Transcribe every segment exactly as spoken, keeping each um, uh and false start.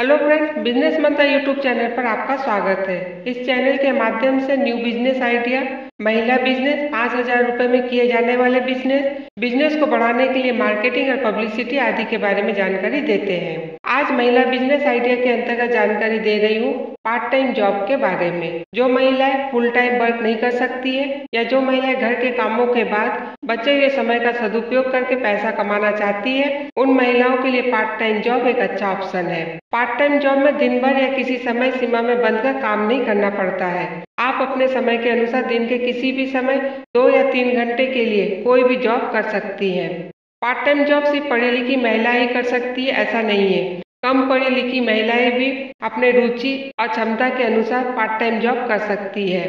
Hello friends, business mantra YouTube channel पर आपका स्वागत है। इस चैनल के माध्यम से न्यू बिजनेस आइडिया, महिला बिजनेस, पाँच हजार रुपये में किए जाने वाले बिजनेस, बिजनेस को बढ़ाने के लिए मार्केटिंग और पब्लिसिटी आदि के बारे में जानकारी देते हैं। आज महिला बिजनेस आइडिया के अंतर्गत जानकारी दे रही हूँ पार्ट टाइम जॉब के बारे में। जो महिलाएं फुल टाइम वर्क नहीं कर सकती है या जो महिलाएं घर के कामों के बाद बचे हुए समय का सदुपयोग करके पैसा कमाना चाहती है, उन महिलाओं के लिए पार्ट टाइम जॉब एक अच्छा ऑप्शन है। पार्ट टाइम जॉब में दिन भर या किसी समय सीमा में बंद कर काम नहीं करना पड़ता है। आप अपने समय के अनुसार दिन के किसी भी समय दो या तीन घंटे के लिए कोई भी जॉब कर सकती है। पार्ट टाइम जॉब सिर्फ पढ़ी लिखी महिला ही कर सकती है, ऐसा नहीं है। कम पढ़ी लिखी महिलाएं भी अपने रुचि और क्षमता के अनुसार पार्ट टाइम जॉब कर सकती है।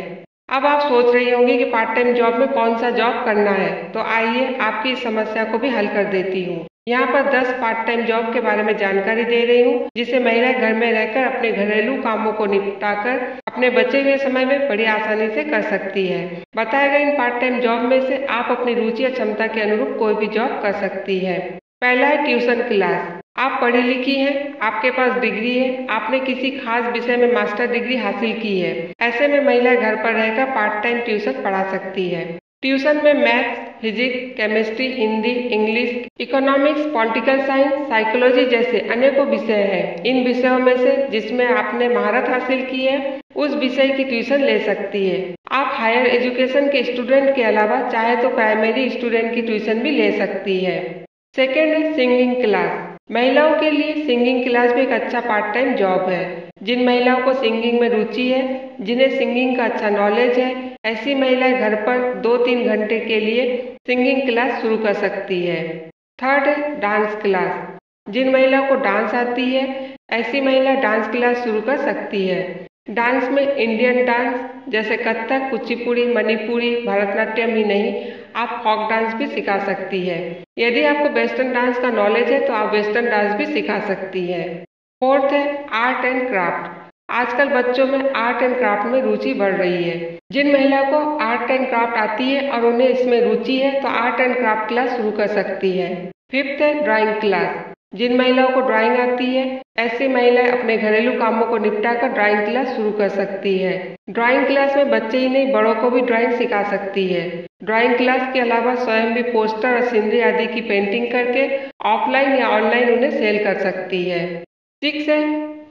अब आप सोच रही होंगी कि पार्ट टाइम जॉब में कौन सा जॉब करना है, तो आइए आपकी इस समस्या को भी हल कर देती हूँ। यहाँ पर दस पार्ट टाइम जॉब के बारे में जानकारी दे रही हूँ, जिसे महिला घर में रहकर अपने घरेलू कामों को निपटाकर अपने बचे हुए समय में बड़ी आसानी से कर सकती है। बताए गए इन पार्ट टाइम जॉब में से आप अपनी रुचि और क्षमता के अनुरूप कोई भी जॉब कर सकती है। पहला है ट्यूशन क्लास। आप पढ़ी लिखी हैं, आपके पास डिग्री है, आपने किसी खास विषय में मास्टर डिग्री हासिल की है, ऐसे में महिला घर पर रहकर पार्ट टाइम ट्यूशन पढ़ा सकती है। ट्यूशन में maths, physics, chemistry, Hindi, English, economics, political science, psychology जैसे अनेकों विषय हैं। इन विषयों में से जिसमें आपने महारत हासिल की है, उस विषय की ट्यूशन ले सकती है। आप हायर एजुकेशन के स्टूडेंट के अलावा चाहे तो प्राइमरी स्टूडेंट की ट्यूशन भी ले सकती है। सेकेंड है सिंगिंग क्लास। महिलाओं के लिए सिंगिंग क्लास भी एक अच्छा पार्ट टाइम जॉब है। जिन महिलाओं को सिंगिंग में रुचि है, जिन्हें सिंगिंग का अच्छा नॉलेज है, ऐसी महिलाएं घर पर दो तीन घंटे के लिए सिंगिंग क्लास शुरू कर सकती है। थर्ड है डांस क्लास। जिन महिलाओं को डांस आती है, ऐसी महिला डांस क्लास शुरू कर सकती है। डांस में इंडियन डांस जैसे कथक, कुचिपुड़ी, मणिपुरी, भरतनाट्यम ही नहीं, आप फॉक डांस भी सिखा सकती है। यदि आपको वेस्टर्न डांस का नॉलेज है तो आप वेस्टर्न डांस भी सिखा सकती है। फोर्थ है आर्ट एंड क्राफ्ट। आजकल बच्चों में आर्ट एंड क्राफ्ट में रुचि बढ़ रही है। जिन महिला को आर्ट एंड क्राफ्ट आती है और उन्हें इसमें रुचि है तो आर्ट एंड क्राफ्ट क्लास शुरू कर सकती है। फिफ्थ है ड्राइंग क्लास। जिन महिलाओं को ड्राइंग आती है, ऐसी महिलाएं अपने घरेलू कामों को निपटाकर ड्राइंग क्लास शुरू कर सकती है। ड्राइंग क्लास में बच्चे ही नहीं, बड़ों को भी ड्राइंग सिखा सकती है। ड्राइंग क्लास के अलावा स्वयं भी पोस्टर और सीनरी आदि की पेंटिंग करके ऑफलाइन या ऑनलाइन उन्हें सेल कर सकती है। सिक्स है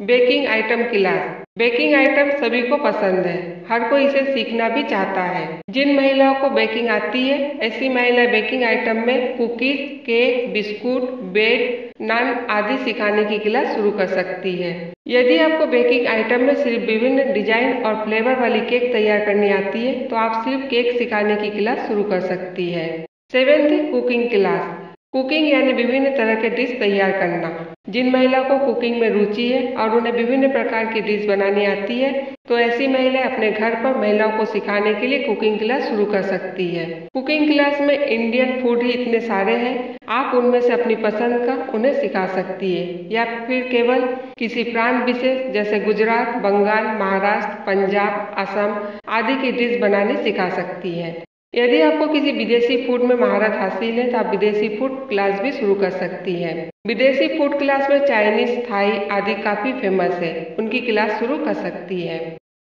baking item class. Baking item सभी को पसंद है, हर कोई इसे सीखना भी चाहता है। जिन महिलाओं को बेकिंग आती है, ऐसी महिला बेकिंग आइटम में cookies, cake, biscuit, bread, naan आदि सिखाने की क्लास शुरू कर सकती है। यदि आपको बेकिंग आइटम में सिर्फ विभिन्न डिजाइन और फ्लेवर वाली केक तैयार करनी आती है तो आप सिर्फ केक सिखाने की क्लास शुरू कर सकती है। सेवेंथ है कुकिंग क्लास। कुकिंग यानी विभिन्न तरह के डिश तैयार करना। जिन महिला को कुकिंग में रुचि है और उन्हें विभिन्न प्रकार की डिश बनानी आती है तो ऐसी महिला अपने घर पर महिलाओं को सिखाने के लिए कुकिंग क्लास शुरू कर सकती है। कुकिंग क्लास में इंडियन फूड ही इतने सारे हैं, आप उनमें से अपनी पसंद का उन्हें सिखा सकती है या फिर केवल किसी प्रांत विशेष जैसे गुजरात, बंगाल, महाराष्ट्र, पंजाब, असम आदि की डिश बनानी सिखा सकती है। यदि आपको किसी विदेशी फूड में महारत हासिल है तो आप विदेशी फूड क्लास भी शुरू कर सकती हैं। विदेशी फूड क्लास में चाइनीज, थाई आदि काफ़ी फेमस है, उनकी क्लास शुरू कर सकती है।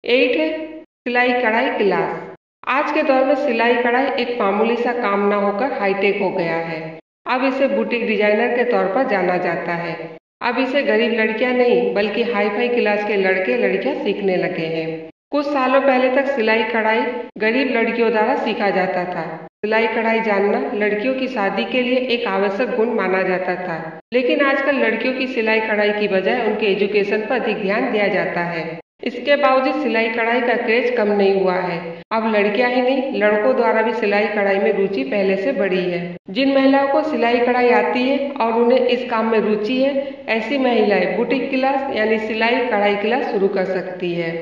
एट है सिलाई कढ़ाई क्लास। आज के दौर में सिलाई कढ़ाई एक मामूली सा काम ना होकर हाईटेक हो गया है। अब इसे बुटीक डिजाइनर के तौर पर जाना जाता है। अब इसे गरीब लड़कियाँ नहीं बल्कि हाई फाई क्लास के लड़के लड़कियाँ सीखने लगे हैं। कुछ सालों पहले तक सिलाई कढ़ाई गरीब लड़कियों द्वारा सीखा जाता था। सिलाई कढ़ाई जानना लड़कियों की शादी के लिए एक आवश्यक गुण माना जाता था, लेकिन आजकल लड़कियों की सिलाई कढ़ाई की बजाय उनके एजुकेशन पर अधिक ध्यान दिया जाता है। इसके बावजूद सिलाई कढ़ाई का क्रेज कम नहीं हुआ है। अब लड़कियां ही नहीं, लड़कों द्वारा भी सिलाई कढ़ाई में रुचि पहले से बढ़ी है। जिन महिलाओं को सिलाई कढ़ाई आती है और उन्हें इस काम में रुचि है, ऐसी महिलाएं बुटीक क्लास यानी सिलाई कढ़ाई क्लास शुरू कर सकती है।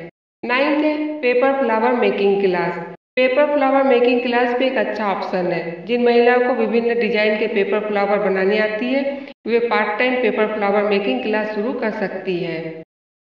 नाइन्थ है paper flower making class. Paper flower making class भी एक अच्छा ऑप्शन है। जिन महिलाओं को विभिन्न डिजाइन के पेपर फ्लावर बनानी आती है, वे part time paper flower making class शुरू कर सकती है।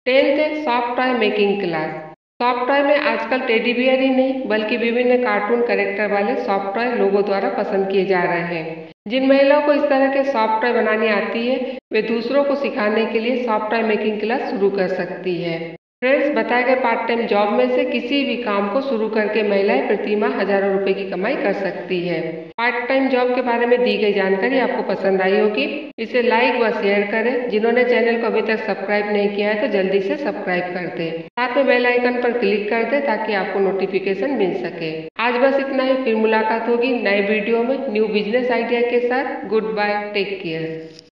टेंथ है soft toy making class. Soft toy में आजकल टेडी बियर ही नहीं बल्कि विभिन्न कार्टून कैरेक्टर वाले सॉफ्ट टॉय लोगों द्वारा पसंद किए जा रहे हैं। जिन महिलाओं को इस तरह के सॉफ्ट टॉय बनानी आती है वे दूसरों को सिखाने के लिए सॉफ्ट टॉय मेकिंग क्लास शुरू कर सकती है। फ्रेंड्स, बताए गए पार्ट टाइम जॉब में से किसी भी काम को शुरू करके महिलाएं प्रतिमाह हजारों रुपए की कमाई कर सकती है। पार्ट टाइम जॉब के बारे में दी गई जानकारी आपको पसंद आई होगी। इसे लाइक व शेयर करें। जिन्होंने चैनल को अभी तक सब्सक्राइब नहीं किया है तो जल्दी से सब्सक्राइब कर दें। साथ में बेल आइकन पर क्लिक कर दें ताकि आपको नोटिफिकेशन मिल सके। आज बस इतना ही, फिर मुलाकात होगी नए वीडियो में न्यू बिजनेस आइडिया के साथ। Goodbye, take care.